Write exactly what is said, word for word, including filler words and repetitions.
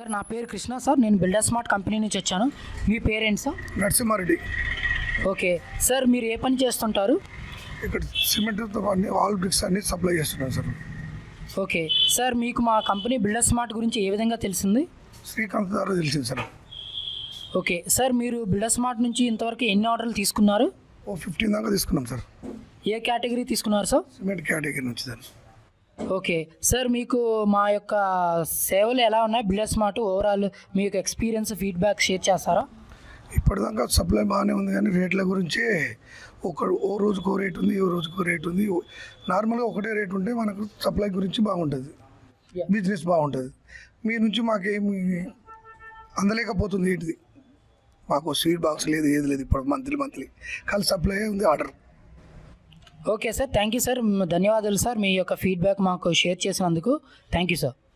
sir నా పేరు Krishna sir నేను బిల్డర్స్మార్ట్ కంపెనీ నుంచి వచ్చాను మీ పేరెంట్స్ నట్సుమారెడ్డి ఓకే సార్ మీరు ఏ పని చేస్తుంటారు ఇక్కడ సిమెంట్ తో అన్ని వాల్ బ్రిక్స్ అన్ని సప్లై చేస్తున్నాం సార్ ఓకే సార్ మీకు మా కంపెనీ బిల్డర్స్మార్ట్ గురించి ఏ విధంగా తెలిసింది శ్రీకాంత్ గారు తెలిసింది సార్ ఓకే సార్ మీరు బిల్డర్స్మార్ట్ నుంచి ఇంతవరకు ఎన్ని ఆర్డర్లు తీసుకున్నారు ఓ పదిహేను దాకా తీసుకున్నాం సార్ ఏ కేటగిరీ తీసుకున్నారు సార్ సిమెంట్ కేటగిరీ నుంచి సార్ ఓకే సార్ మీకు మా యొక్క సేవలు ఎలా ఉన్నాయి బిల్డర్స్మార్ట్ ఓవరాల్ మీ యొక్క ఎక్స్పీరియన్స్ ఫీడ్బ్యాక్ షేర్ చేస్తారా ఇప్పటిదాకా సప్లై బాగానే ఉంది కానీ రేట్ల గురించి ఒక ఓ రోజుకో రేట్ ఉంది ఓ రోజుకో రేట్ ఉంది నార్మల్గా ఒకటే రేట్ ఉంటే మనకు సప్లై గురించి బాగుంటుంది బిజినెస్ బాగుంటుంది మీ నుంచి మాకేమి అందలేకపోతుంది ఏంటిది మాకు స్వీట్ బాక్స్ లేదు ఏది లేదు ఇప్పుడు మంత్లీ మంత్లీ కానీ సప్లై ఉంది order okay sir thank you sir ధన్యవాదాలు సార్ మీ యొక్క ఫీడ్బ్యాక్ మాకు షేర్ చేసినందుకు థ్యాంక్ యూ సార్